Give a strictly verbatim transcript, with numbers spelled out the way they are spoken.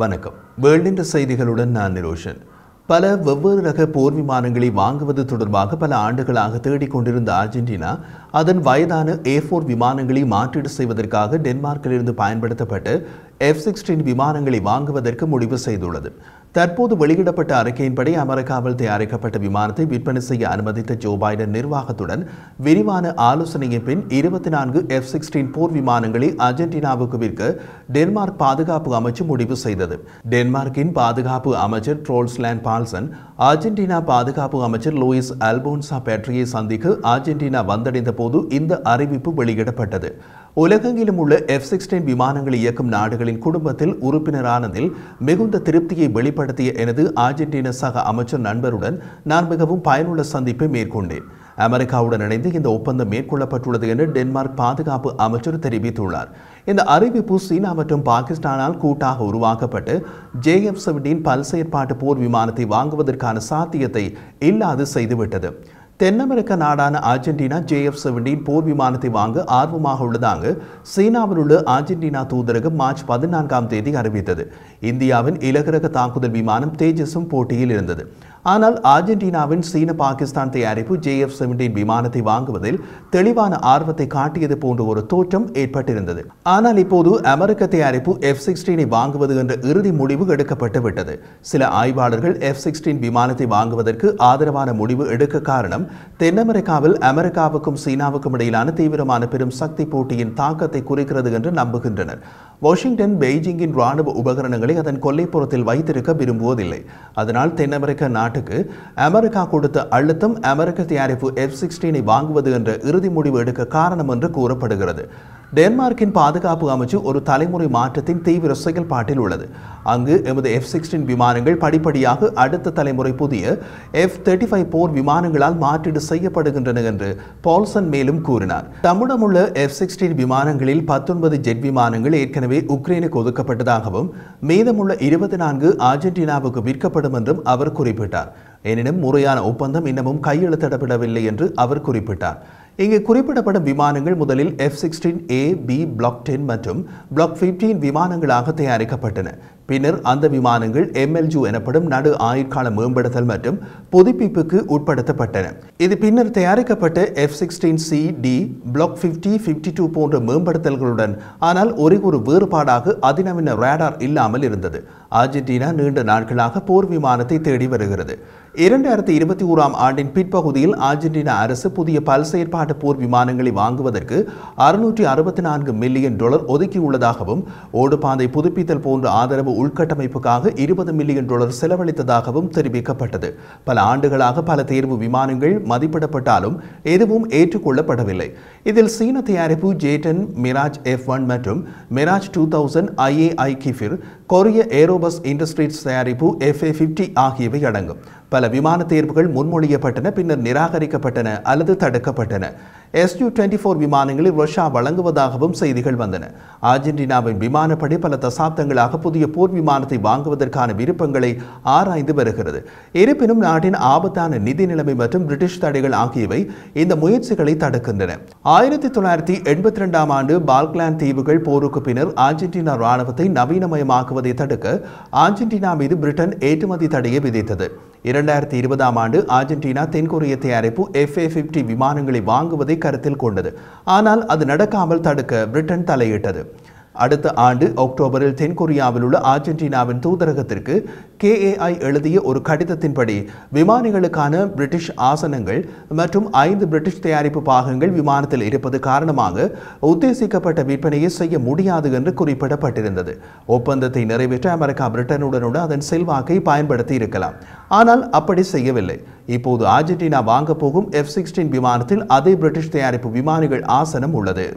வணக்கம். வேர்ல்டின் செய்திகளுடன் நான் நிரோஷன். பல வெவ்வேறு ரக போர் விமானங்களை வாங்குவது தொடர்பாக பல ஆண்டுகளாக தேடிக்கொண்டிருந்த அர்ஜென்டினா அதன் வயதான ஏ ஃபோர் விமானங்களை மாற்றீடு செய்வதற்காக டென்மார்க்கிலிருந்து பயன்படுத்தப்பட்ட எஃப் சிக்ஸ்டீன் விமானங்களை வாங்குவதற்கு முடிவு செய்துள்ளது. தற்போது வெளியிடப்பட்ட அறிக்கையின்படி அமெரிக்காவில் தயாரிக்கப்பட்ட விமானத்தை விற்பனை செய்ய அனுமதித்த ஜோ பைடன் நிர்வாகத்துடன் விரிவான ஆலோசனையின் பின் இருபத்தி நான்கு எஃப் சிக்ஸ்டீன் போர் விமானங்களை அர்ஜென்டினாவுக்கு விற்க டென்மார்க் பாதுகாப்பு அமைச்சு முடிவு செய்தது. டென்மார்க்கின் பாதுகாப்பு அமைச்சர் ட்ரோல்ஸ்லேண்ட் பால்சன் அர்ஜென்டினா பாதுகாப்பு அமைச்சர் லூயிஸ் அல்போன்சா பேட்ரியை சந்திக்க அர்ஜென்டினா வந்தடைந்த போது இந்த அறிவிப்பு வெளியிடப்பட்டது. உலகெங்கிலும் உள்ள எஃப் சிக்ஸ்டீன் விமானங்களை இயக்கும் நாடுகளின் குடும்பத்தில் உறுப்பினரானதில் மிகுந்த திருப்தியை வெளிப்படுத்திய எனது அர்ஜென்டினா சக அமைச்சர் நண்பருடன் நான் மிகவும் பயனுள்ள சந்திப்பை மேற்கொண்டேன். அமெரிக்காவுடன் இணைந்து இந்த ஒப்பந்தம் மேற்கொள்ளப்பட்டுள்ளது என்று டென்மார்க் பாதுகாப்பு அமைச்சர் தெரிவித்துள்ளார். இந்த அறிவிப்பு சீனா மற்றும் பாகிஸ்தானால் கூட்டாக உருவாக்கப்பட்டு ஜே எஃப் செவன்டீன் பல்செயற்பாட்டு போர் விமானத்தை வாங்குவதற்கான சாத்தியத்தை இல்லாது செய்துவிட்டது. தென் அமெரிக்க நாடான அர்ஜென்டினா ஜே எஃப் செவன்டீன் போர் விமானத்தை வாங்க ஆர்வமாக உள்ளதாக சீனாவில் உள்ள அர்ஜென்டினா தூதரகம் மார்ச் பதினான்காம் தேதி அறிவித்தது. இந்தியாவின் இலகுரக தாக்குதல் விமானம் தேஜஸும் போட்டியில் இருந்தது. ஆனால் அர்ஜென்டினாவின் சீன பாகிஸ்தான் தயாரிப்பு ஜே எஃப் செவன்டீன் விமானத்தை வாங்குவதில் தெளிவான ஆர்வத்தை காட்டியது போன்ற ஒரு தோற்றம் ஏற்பட்டிருந்தது. ஆனால் இப்போது அமெரிக்க தயாரிப்பு எஃப் சிக்ஸ்டீனை வாங்குவது என்ற இறுதி முடிவு எடுக்கப்பட்டு விட்டது. சில ஆய்வாளர்கள் எஃப் சிக்ஸ்டீன் விமானத்தை வாங்குவதற்கு ஆதரவான முடிவு எடுக்க காரணம் தென் அமெரிக்காவில் அமெரிக்காவுக்கும் சீனாவுக்கும் இடையிலான தீவிரமான பெரும் சக்தி போட்டியின் தாக்கத்தை குறிக்கிறது என்று நம்புகின்றனர். வாஷிங்டன் பெய்ஜிங்கின் ராணுவ உபகரணங்களை அதன் கொல்லைப்புறத்தில் வைத்திருக்க விரும்புவதில்லை. அதனால் தென் அமெரிக்க நாட்டுக்கு அமெரிக்கா கொடுத்த அழுத்தம் அமெரிக்க தயாரிப்பு எஃப் சிக்ஸ்டீனை வாங்குவது என்ற இறுதி முடிவு எடுக்க காரணம் என்று கூறப்படுகிறது. டென்மார்க்கின் பாதுகாப்பு அமைச்சு ஒரு தலைமுறை மாற்றத்தின் தீவிர செயல்பாட்டில் உள்ளது. அங்கு எமது எஃப் சிக்ஸ்டீன் விமானங்கள் படிப்படியாக அடுத்த தலைமுறை புதிய எஃப் தேர்ட்டி ஃபைவ் போர் விமானங்களால் மாற்றீடு செய்யப்படுகின்றன என்று பால்சன் மேலும் கூறினார். தமிழமுள்ள எஃப் சிக்ஸ்டீன் விமானங்களில் பத்தொன்பது ஜெட் விமானங்கள் ஏற்கனவே உக்ரைனுக்கு ஒதுக்கப்பட்டதாகவும் மீதமுள்ள இருபத்தி நான்கு அர்ஜென்டினாவுக்கு விற்கப்படும் என்றும் அவர் குறிப்பிட்டார். எனினும் முறையான ஒப்பந்தம் இன்னமும் கையெழுத்திடப்படவில்லை என்று அவர் குறிப்பிட்டார். இங்கு குறிப்பிடப்படும் விமானங்கள் முதலில் F sixteen A B block ten மற்றும் பிளாக் ஃபிப்டீன் விமானங்களாக தயாரிக்கப்பட்டன. பின்னர் அந்த விமானங்கள் எம் எல் ஜூ எனப்படும் நடு ஆயுட்கால மேம்படுத்தல் மற்றும் புதுப்பிப்புக்கு உட்படுத்தப்பட்டன. இது பின்னர் தயாரிக்கப்பட்ட F sixteen C D block fifty fifty two போன்ற மேம்படுத்தல்களுடன் ஆனால் ஒரே ஒரு வேறுபாடாக அதிநவீன ரேடார் இல்லாமல் இருந்தது. அர்ஜென்டினா நீண்ட நாட்களாக போர் விமானத்தை தேடி வருகிறது. இரண்டாயிரத்தி இருபத்தி ஓராம் ஆண்டின் பிற்பகுதியில் அர்ஜென்டினா அரசு புதிய பல்செயற்பாட்டு போர் விமானங்களை வாங்குவதற்கு அறுநூற்றி அறுபத்தி நான்கு மில்லியன் டாலர் ஒதுக்கியுள்ளதாகவும் ஓடுபாதை புதுப்பித்தல் போன்ற ஆதரவு உள்கட்டமைப்புக்காக இருபது மில்லியன் டாலர் செலவழித்ததாகவும் தெரிவிக்கப்பட்டது. பல ஆண்டுகளாக பல தேர்வு விமானங்கள் மதிப்பிடப்பட்டாலும் எதுவும் ஏற்றுக்கொள்ளப்படவில்லை. இதில் சீன தயாரிப்பு J ten Mirage F one மற்றும் Mirage two thousand I A I Kfir கொரிய ஏரோபஸ் இண்டஸ்ட்ரீஸ் தயாரிப்பு எஃப் ஏ ஃபிப்டி ஆகியவை அடங்கும். பல விமான தேர்வுகள் முன்மொழியப்பட்டன, பின்னர் நிராகரிக்கப்பட்டன அல்லது தடுக்கப்பட்டன. எஸ் யு இருபத்தி நான்கு விமானங்களை ரஷ்யா வழங்குவதாகவும் செய்திகள் வந்தன. அர்ஜென்டினாவின் விமானப்படை பல தசாப்தங்களாக புதிய போர் விமானத்தை வாங்குவதற்கான விருப்பங்களை ஆராய்ந்து வருகிறது. இருப்பினும் நாட்டின் ஆபத்தான நிதி நிலைமை மற்றும் பிரிட்டிஷ் தடைகள் ஆகியவை இந்த முயற்சிகளை தடுக்கின்றன. ஆயிரத்தி தொள்ளாயிரத்தி எண்பத்தி இரண்டாம் ஆண்டு பால்கலாந்து தீவுகள் போருக்கு பின்னர் அர்ஜென்டினா ராணுவத்தை நவீனமயமாக்குவதை தடுக்க அர்ஜென்டினா மீது பிரிட்டன் ஏற்றுமதி தடையை விதித்தது. இரண்டாயிரத்தி இருபதாம் ஆண்டு அர்ஜென்டினா தென்கொரிய தயாரிப்பு எஃப் ஏ ஃபிப்டி விமானங்களை வாங்குவதை கருத்தில் கொண்டது. ஆனால் அது நடக்காமல் தடுக்க பிரிட்டன் தலையிட்டது. அடுத்த ஆண்டு அக்டோபரில் தென்கொரியாவில் உள்ள அர்ஜென்டினாவின் தூதரகத்திற்கு கே ஏ ஐ எழுதிய ஒரு கடிதத்தின்படி விமானிகளுக்கான பிரிட்டிஷ் ஆசனங்கள் மற்றும் ஐந்து பிரிட்டிஷ் தயாரிப்பு பாகங்கள் விமானத்தில் இருப்பது காரணமாக உத்தேசிக்கப்பட்ட விற்பனையை செய்ய முடியாது என்று குறிப்பிடப்பட்டிருந்தது. ஒப்பந்தத்தை நிறைவேற்ற அமெரிக்கா பிரிட்டனுடனுடன் அதன் செல்வாக்கை பயன்படுத்தி இருக்கலாம், ஆனால் அப்படி செய்யவில்லை. இப்போது அர்ஜென்டினா வாங்க போகும் எஃப் சிக்ஸ்டீன் விமானத்தில் அதே பிரிட்டிஷ் தயாரிப்பு விமானிகள் ஆசனம் உள்ளது.